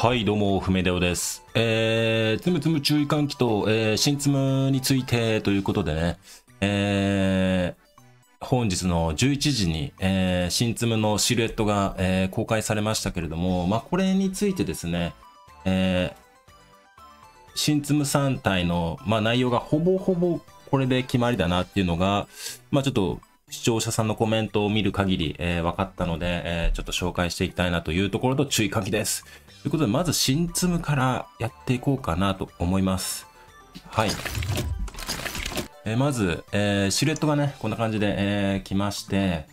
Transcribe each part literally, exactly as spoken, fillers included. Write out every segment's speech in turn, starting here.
はいどうもふめでおです。えー、つむつむ注意喚起と、えー、新つむについてということでね、えー、本日のじゅういちじに、えー、新つむのシルエットが、えー、公開されましたけれども、まあ、これについてですね、えー、新つむさん体の、まあ、内容がほぼほぼこれで決まりだなっていうのが、まあ、ちょっと視聴者さんのコメントを見る限り、えー、分かったので、えー、ちょっと紹介していきたいなというところと注意喚起です。ということで、まず新つむからやっていこうかなと思います。はい。えー、まず、えー、シルエットがね、こんな感じで、えー、来まして、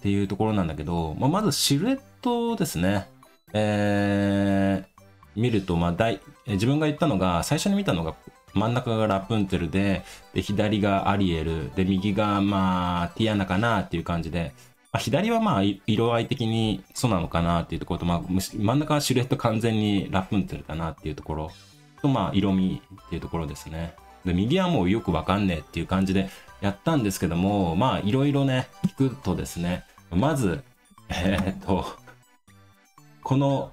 っていうところなんだけど、まあ、まずシルエットですね。えー、見ると、まあ大、自分が言ったのが、最初に見たのが、真ん中がラプンツェル で, で、左がアリエル、で、右がまあ、ティアナかなっていう感じで、まあ、左はまあ、色合い的にそうなのかなっていうところと、まあ、真ん中はシルエット完全にラプンツェルかなっていうところと、まあ、色味っていうところですね。で、右はもうよくわかんねえっていう感じでやったんですけども、まあ、いろいろね、聞くとですね、まず、えー、っと、この、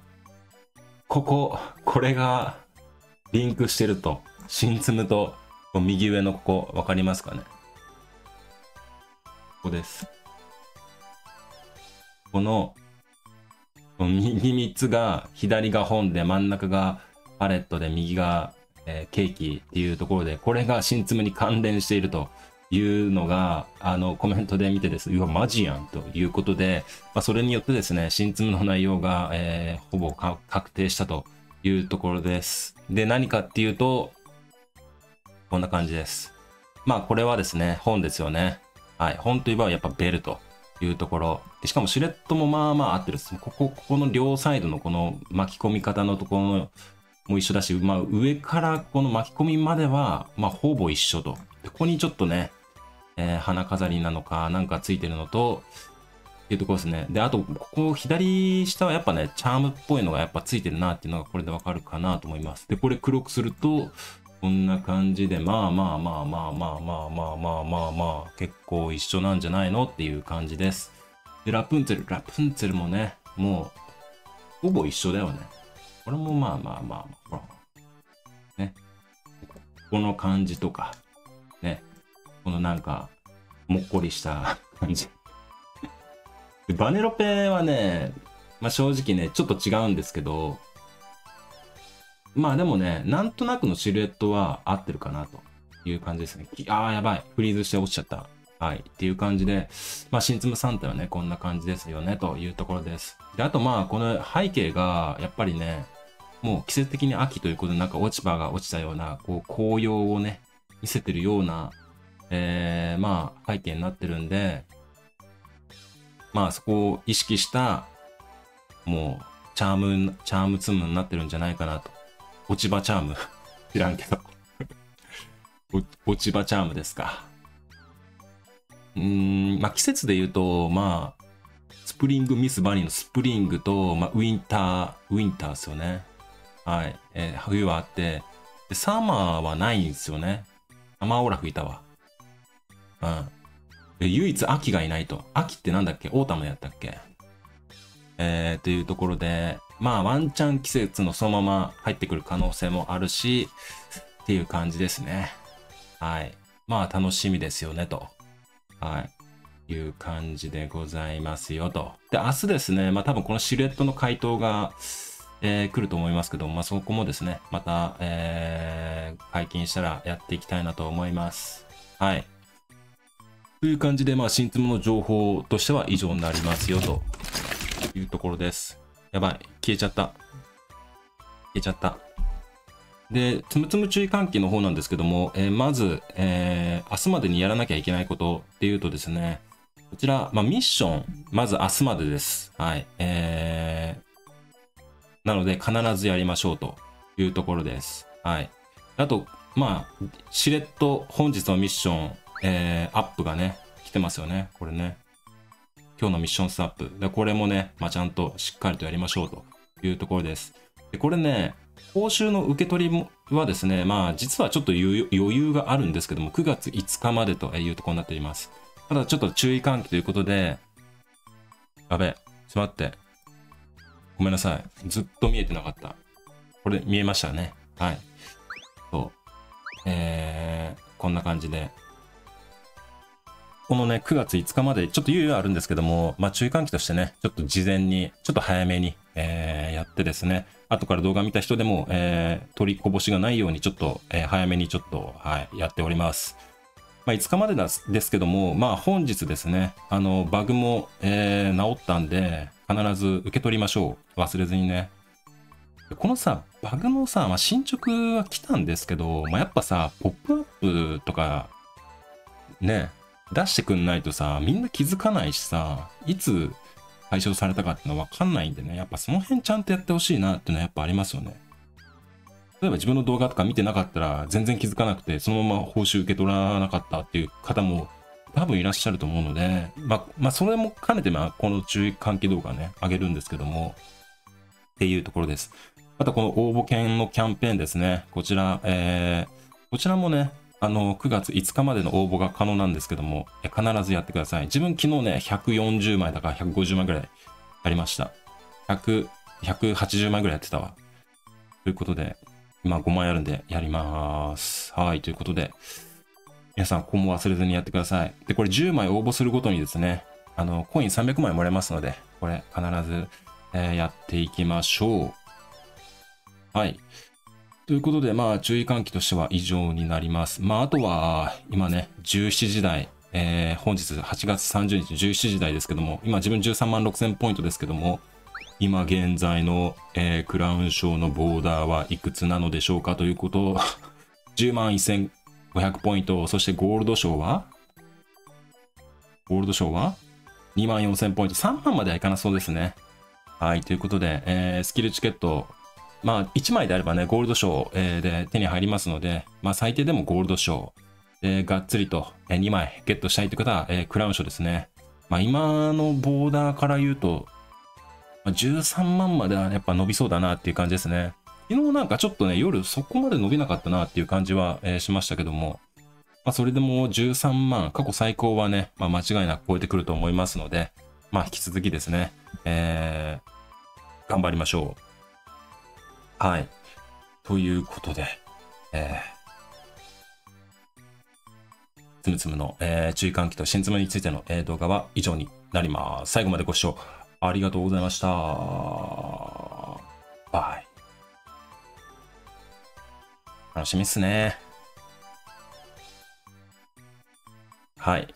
ここ、これがリンクしてると。新つむと右上のここ分かりますかね。ここです。この右みっつが左が本で真ん中がパレットで右が、えー、ケーキっていうところで、これが新つむに関連しているというのがあのコメントで見てです、うわマジやんということで、まあ、それによってですね、新つむの内容が、えー、ほぼ確定したというところです。で、何かっていうとこんな感じです。まあ、これはですね、本ですよね。はい。本といえばやっぱベルというところ。でしかもシルエットもまあまあ合ってるです。ここ、ここの両サイドのこの巻き込み方のところも一緒だし、まあ、上からこの巻き込みまでは、まあ、ほぼ一緒と。で、ここにちょっとね、えー、花飾りなのか、なんかついてるのと、っていうところですね。で、あと、ここ左下はやっぱね、チャームっぽいのがやっぱついてるなっていうのがこれでわかるかなと思います。で、これ黒くすると、こんな感じで、まあまあまあまあまあまあまあまあまあまあ、結構一緒なんじゃないのっていう感じです。で、ラプンツェル、ラプンツェルもね、もう、ほぼ一緒だよね。これもまあまあまあまあ、ほら。ね。この感じとか、ね。このなんか、もっこりした感じ。で、バネロペはね、まあ正直ね、ちょっと違うんですけど、まあでもね、なんとなくのシルエットは合ってるかなという感じですね。ああ、やばい。フリーズして落ちちゃった。はい。っていう感じで、まあ、新つむさん体はね、こんな感じですよね、というところです。で、あとまあ、この背景が、やっぱりね、もう季節的に秋ということで、なんか落ち葉が落ちたような、こう、紅葉をね、見せてるような、えー、まあ、背景になってるんで、まあ、そこを意識した、もう、チャーム、チャームつむになってるんじゃないかなと。落ち葉チャーム知らんけど。落ち葉チャームですか。うーん、まあ季節で言うと、まあ、スプリングミスバニーのスプリングと、まあ、ウィンター、ウィンターですよね。はい。えー、冬はあって、でサマーはないんですよね。サマーオラフいたわ。うん。で唯一秋がいないと。秋ってなんだっけ？オータムやったっけ？えー、というところで、まあワンチャン季節のそのまま入ってくる可能性もあるし、っていう感じですね。はい。まあ楽しみですよね、と。はい。いう感じでございますよ、と。で、明日ですね、まあ多分このシルエットの回答が、えー、来ると思いますけど、まあそこもですね、また、えー、解禁したらやっていきたいなと思います。はい。という感じで、まあ新つむの情報としては以上になりますよ、というところです。やばい。消えちゃった。消えちゃった。で、つむつむ注意喚起の方なんですけども、えー、まず、えー、明日までにやらなきゃいけないことっていうとですね、こちら、まあ、ミッション、まず明日までです。はい。えー、なので、必ずやりましょうというところです。はい。あと、まあ、しれっと本日のミッション、えー、アップがね、来てますよね。これね。今日のミッションスアップ。で、これもね、まあ、ちゃんとしっかりとやりましょうというところです。で、これね、報酬の受け取りもはですね、まあ、実はちょっと余裕があるんですけども、くがついつかまでというところになっています。ただ、ちょっと注意喚起ということで、やべえ、ちょっと待って。ごめんなさい。ずっと見えてなかった。これ見えましたね。はい。そう。えー、こんな感じで。このね、くがついつかまで、ちょっと猶予あるんですけども、まあ注意喚起としてね、ちょっと事前に、ちょっと早めに、えー、やってですね、後から動画見た人でも、えー、取りこぼしがないように、ちょっと、えー、早めにちょっと、はい、やっております。まあいつかまでですけども、まあ本日ですね、あの、バグも、えー、治ったんで、必ず受け取りましょう。忘れずにね。このさ、バグのさ、まあ、進捗は来たんですけど、まあ、やっぱさ、ポップアップとか、ね、出してくんないとさ、みんな気づかないしさ、いつ解消されたかってのは分かんないんでね、やっぱその辺ちゃんとやってほしいなっていうのはやっぱありますよね。例えば自分の動画とか見てなかったら全然気づかなくて、そのまま報酬受け取らなかったっていう方も多分いらっしゃると思うので、まあ、まあ、それも兼ねて、まあ、この注意喚起動画ね、上げるんですけども、っていうところです。またこの応募券のキャンペーンですね。こちら、えー、こちらもね、あの、くがついつかまでの応募が可能なんですけども、必ずやってください。自分昨日ね、ひゃくよんじゅうまいだからひゃくごじゅうまいぐらいやりました。ひゃく、ひゃくはちじゅうまいぐらいやってたわ。ということで、今ごまいあるんでやります。はい、ということで、皆さんここも忘れずにやってください。で、これじゅうまい応募するごとにですね、あの、コインさんびゃくまいもらえますので、これ必ず、えー、やっていきましょう。はい。ということで、まあ、注意喚起としては以上になります。まあ、あとは、今ね、じゅうしちじ台、えー、本日はちがつさんじゅうにちじゅうしちじ台ですけども、今自分じゅうさんまんろくせんポイントですけども、今現在の、えー、クラウン賞のボーダーはいくつなのでしょうかということを、じゅうまんせんごひゃくポイント、そしてゴールド賞はゴールド賞は にまんよんせんポイント、さんまんまではいかなそうですね。はい、ということで、えー、スキルチケット、まあ、いちまいであればね、ゴールド賞で手に入りますので、まあ、最低でもゴールド賞、えー、がっつりとにまいゲットしたいという方は、えー、クラウン賞ですね。まあ、今のボーダーから言うと、まあ、じゅうさんまんまではやっぱ伸びそうだなっていう感じですね。昨日なんかちょっとね、夜そこまで伸びなかったなっていう感じは、えー、しましたけども、まあ、それでもじゅうさんまん、過去最高はね、まあ、間違いなく超えてくると思いますので、まあ、引き続きですね、えー、頑張りましょう。はい。ということで、えー、つむつむの、えー、注意喚起と新つむについての、えー、動画は以上になります。最後までご視聴ありがとうございました。バイ。楽しみっすね。はい。